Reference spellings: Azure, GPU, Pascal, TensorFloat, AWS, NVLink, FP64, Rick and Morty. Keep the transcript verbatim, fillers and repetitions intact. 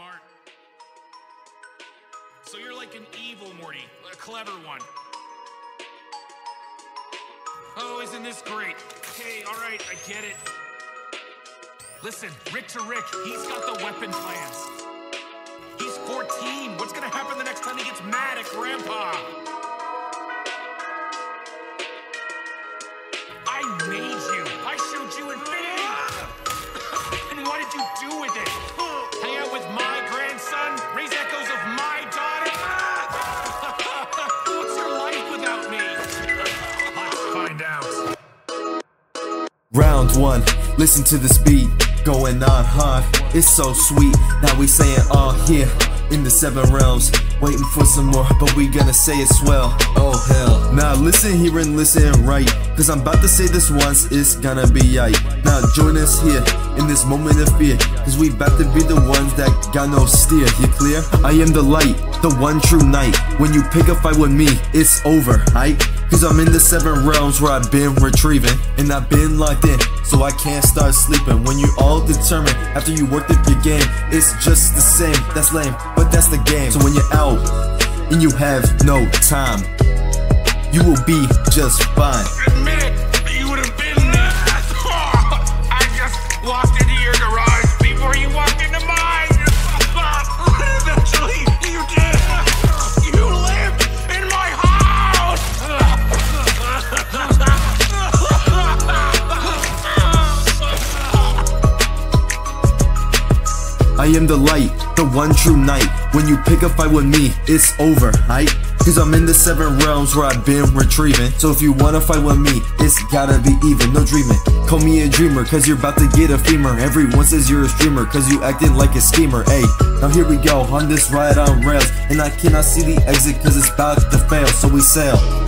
smart. So you're like an evil Morty, a clever one. Oh, isn't this great? Hey, all right, I get it. Listen, Rick to Rick, he's got the weapon plans. He's fourteen. What's gonna happen the next time he gets mad at Grandpa? I made you. I showed you infinity. And what did you do with it? Hang out with my grandson? Raise echoes of my daughter? What's your life without me? Let's find out. Round one. Listen to this beat going on hard. It's so sweet. Now we saying all here in the seven realms, waiting for some more, but we gonna say it swell. Oh hell. Now listen here and listen right, cause I'm about to say this once, it's gonna be aight. Now join us here in this moment of fear, cause we about to be the ones that got no steer. You clear? I am the light, the one true knight. When you pick a fight with me, it's over, aight? Cause I'm in the seven realms where I've been retrieving, and I've been locked in, so I can't start sleeping. When you're all determined, after you worked up your game, it's just the same. That's lame, but that's the game. So when you're out, and you have no time, you will be just fine. Admit it, you would have been there. Oh, I just walked into your garage before you walked into mine. But eventually, you did. You lived in my house. I am the light, the one true knight. When you pick a fight with me, it's over, aight? Cause I'm in the seven realms where I've been retrieving. So if you wanna fight with me, it's gotta be even, no dreaming. Call me a dreamer, cause you're about to get a femur. Everyone says you're a streamer, cause you acting like a schemer, ayy. Now here we go, on this ride on rails, and I cannot see the exit cause it's about to fail, so we sail.